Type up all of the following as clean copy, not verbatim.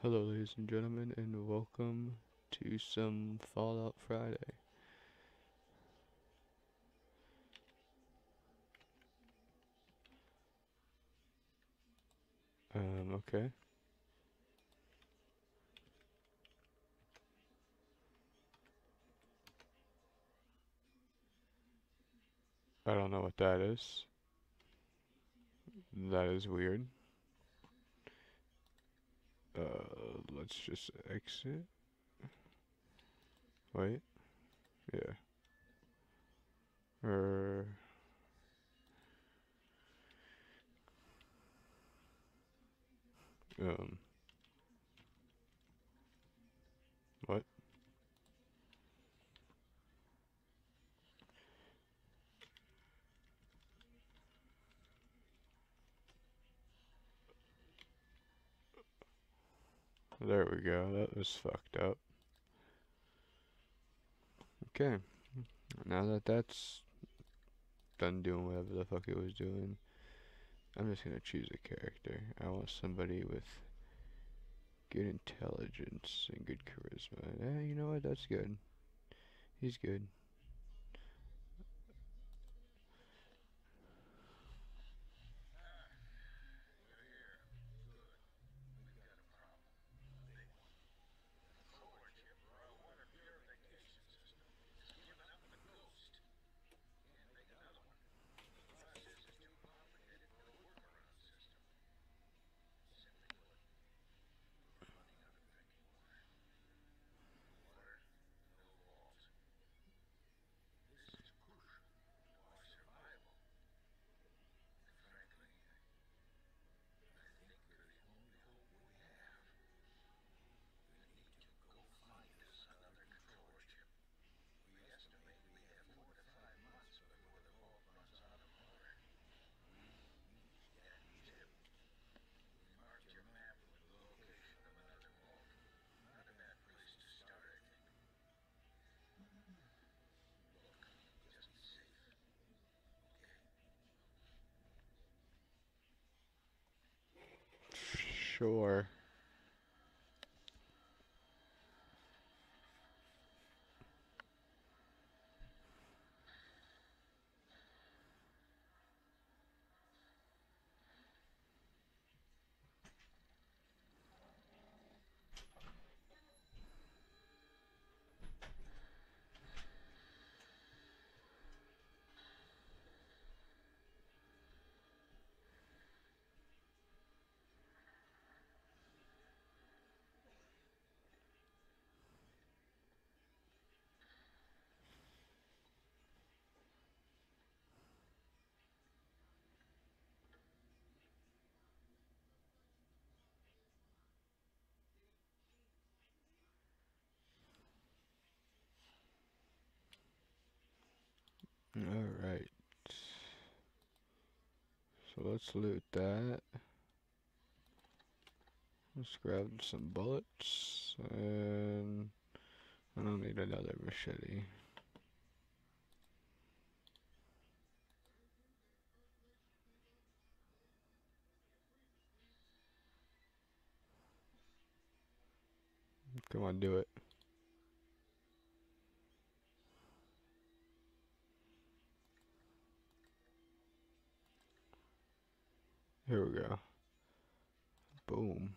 Hello ladies and gentlemen, and welcome to some Fallout Friday. Okay. I don't know what that is. That is weird. Let's just exit. Wait. Yeah. What? There we go, that was fucked up. Okay, now that that's done doing whatever the fuck it was doing, I'm just gonna choose a character. I want somebody with good intelligence and good charisma. Yeah, you know what, that's good. He's good. Sure. Alright, so let's loot that. Let's grab some bullets, and I don't need another machete. Come on, do it. Here we go. Boom.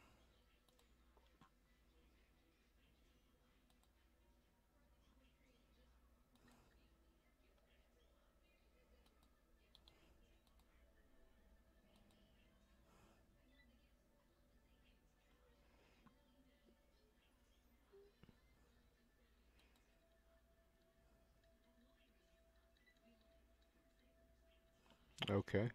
Okay.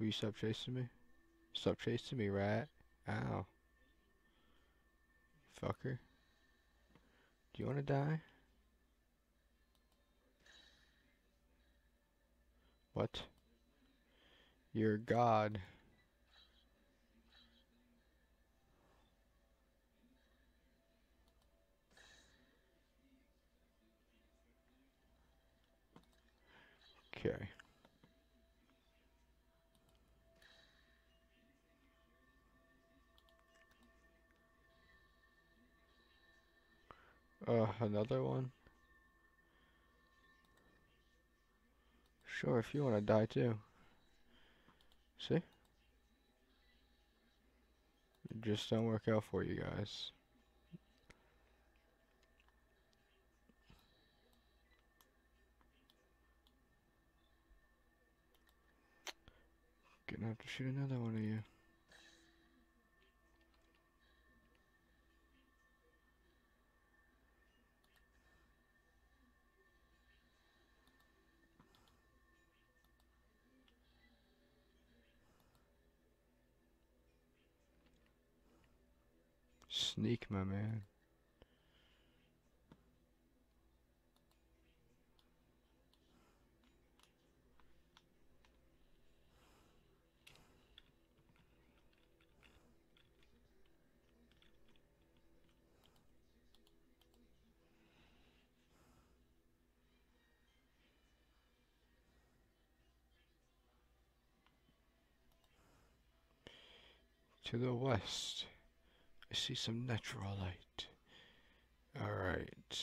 Will you stop chasing me? Stop chasing me, rat. Ow. Fucker. Do you want to die? What? You're God. Okay. Another one? Sure, if you want to die too. See? It just don't work out for you guys. Gonna have to shoot another one of you. Sneak, my man. To the west. I see some natural light. Alright.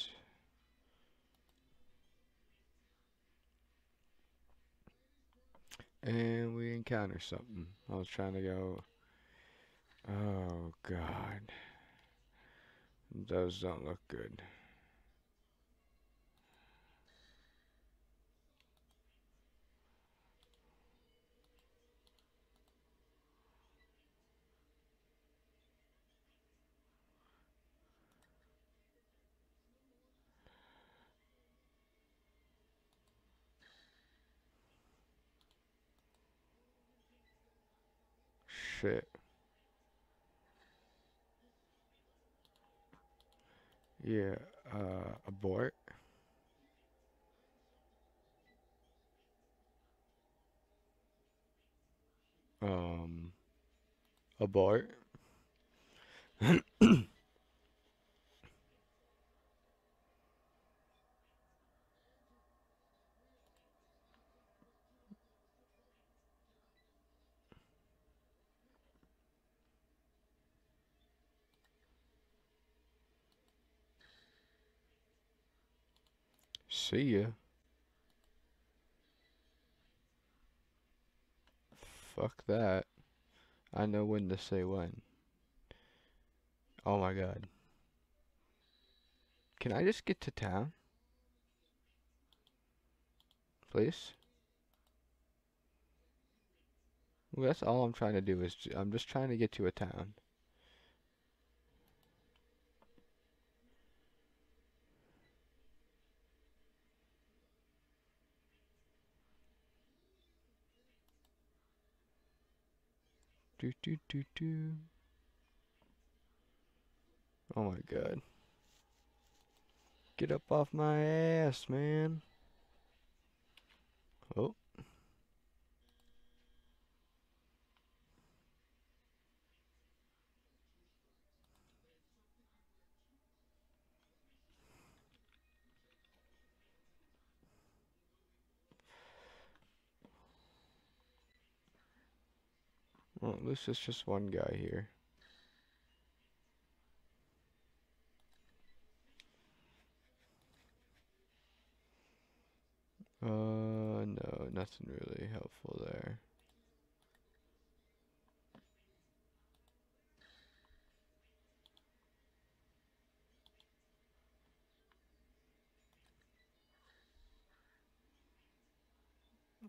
And we encounter something. I was trying to go... Oh god. Those don't look good. Shit. Yeah, abort. Abort. See ya. Fuck that. I know when to say when. Oh my god. Can I just get to town? Please? Well, that's all I'm trying to do is I'm just trying to get to a town. Oh my god. Get up off my ass, man. Oh. Well, at least it's just one guy here. No, nothing really helpful there.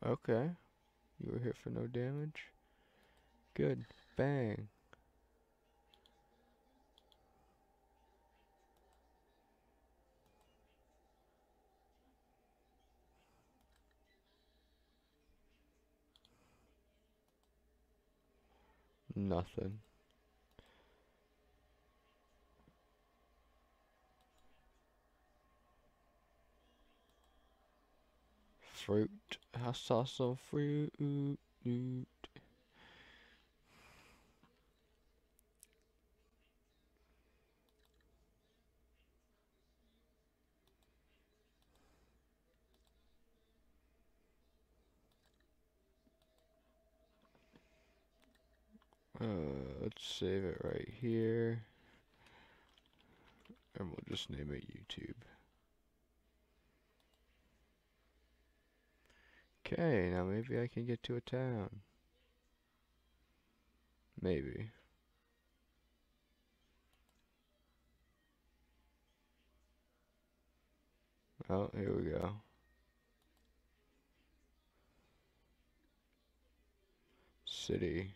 Okay. You were here for no damage? Good. Bang. Nothing. Fruit. I saw some fruit. Let's save it right here, and we'll just name it YouTube. Okay, now maybe I can get to a town. Maybe. Oh, here we go. City.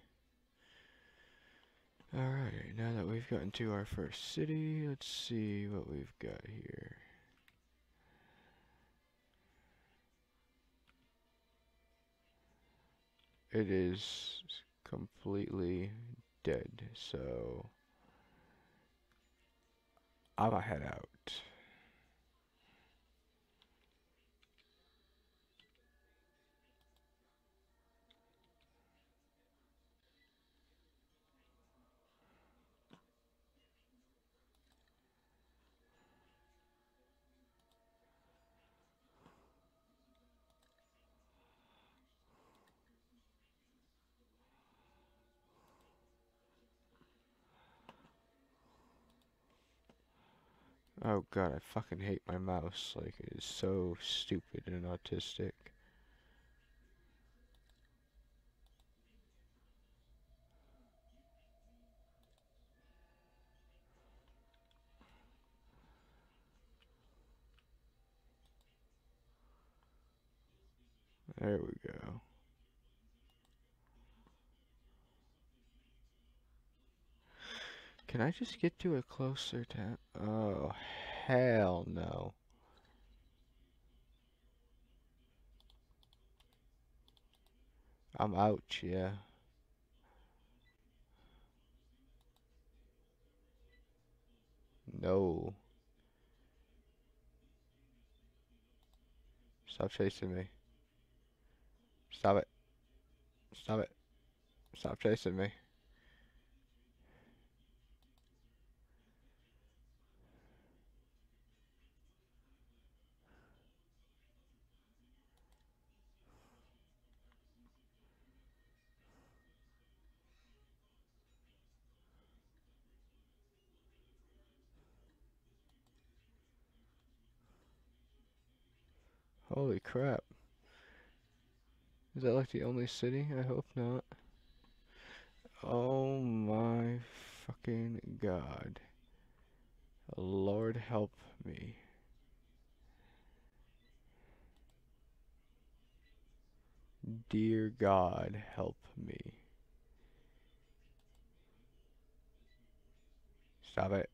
Alright, now that we've gotten to our first city, let's see what we've got here. It is completely dead, so I'm gonna head out. Oh god, I fucking hate my mouse. Like, it is so stupid and autistic. There we go. Can I just get to a closer town? Oh, hell no. I'm out, yeah. No. Stop chasing me. Stop it. Stop it. Stop chasing me. Holy crap. Is that like the only city? I hope not. Oh my fucking god. Lord help me. Dear God, help me. Stop it.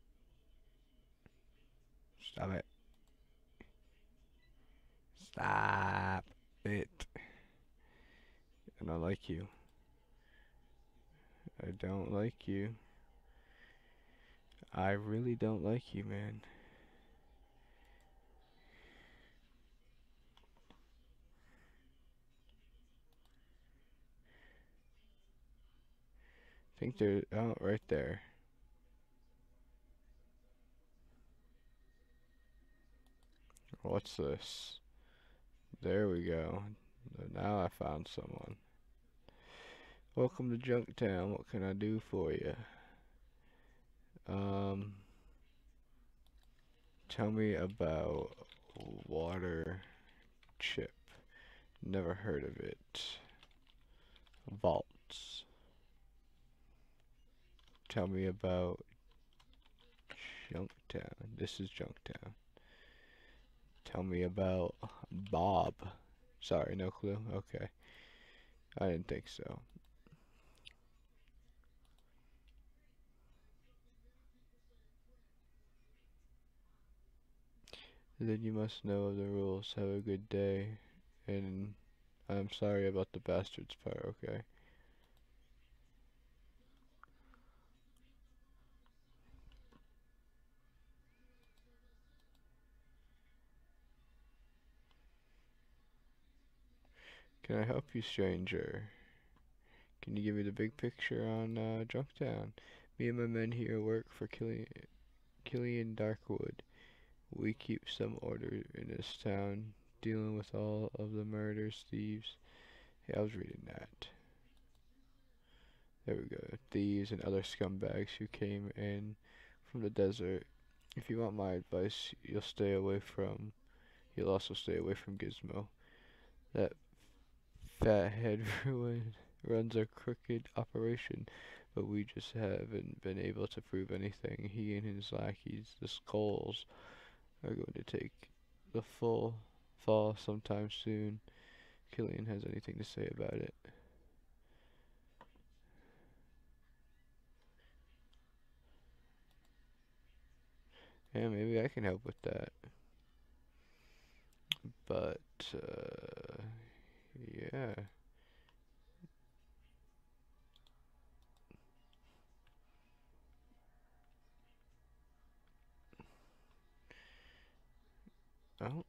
Stop it. Stop it. And I like you. I don't like you. I really don't like you, man. I think they're out right there. What's this? There we go. Now I found someone. Welcome to Junktown. What can I do for you? Tell me about Water Chip. Never heard of it. Vaults. Tell me about Junktown. This is Junktown. Tell me about Bob. Sorry, no clue? Okay. I didn't think so. Then you must know of the rules. Have a good day. And I'm sorry about the bastards part, okay? Can I help you, stranger? Can you give me the big picture on Junktown? Me and my men here work for Killian Darkwood. We keep some order in this town, dealing with all of the murders, thieves. Hey, I was reading that. There we go. Thieves and other scumbags who came in from the desert. If you want my advice, you'll also stay away from Gizmo. That fathead runs a crooked operation, but we just haven't been able to prove anything. He and his lackeys, the skulls, are going to take the full fall sometime soon. Killian has anything to say about it. Yeah, maybe I can help with that. But, yeah. Oh.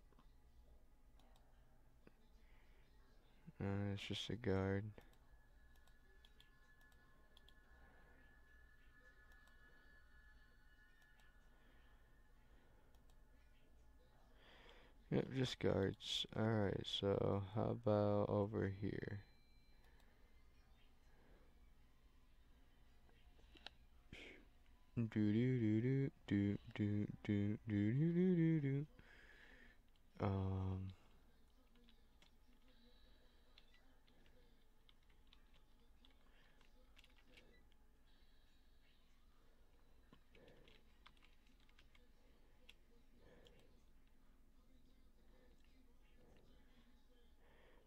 It's just a guard. Yep, just guards. Alright, so how about over here? Do do do do do do do do do do do.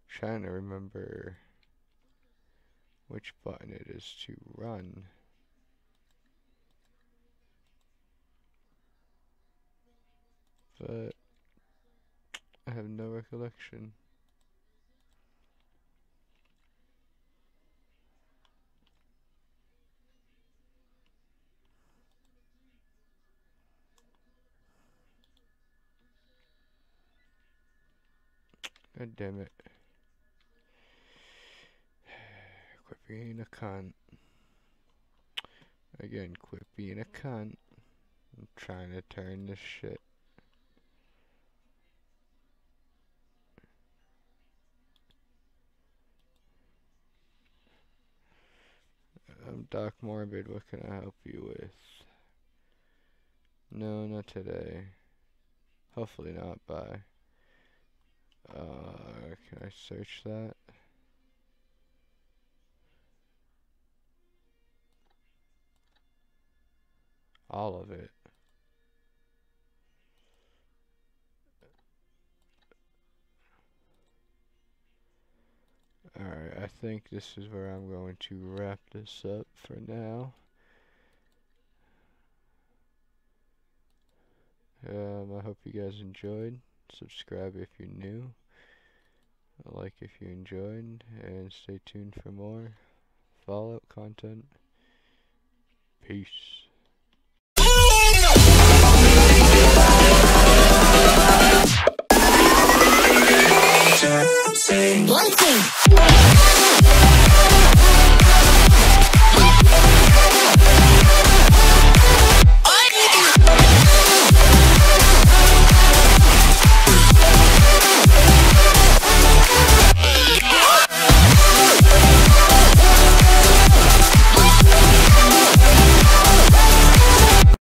Trying to remember which button it is to run. But I have no recollection. God damn it. Quit being a cunt. Again, quit being a cunt. I'm trying to turn this shit. I'm Doc Morbid, what can I help you with? No, not today. Hopefully not, bye. Can I search that? All of it. Alright, I think this is where I'm going to wrap this up for now. I hope you guys enjoyed. Subscribe if you're new. Like if you enjoyed. And stay tuned for more Fallout content. Peace. One thing.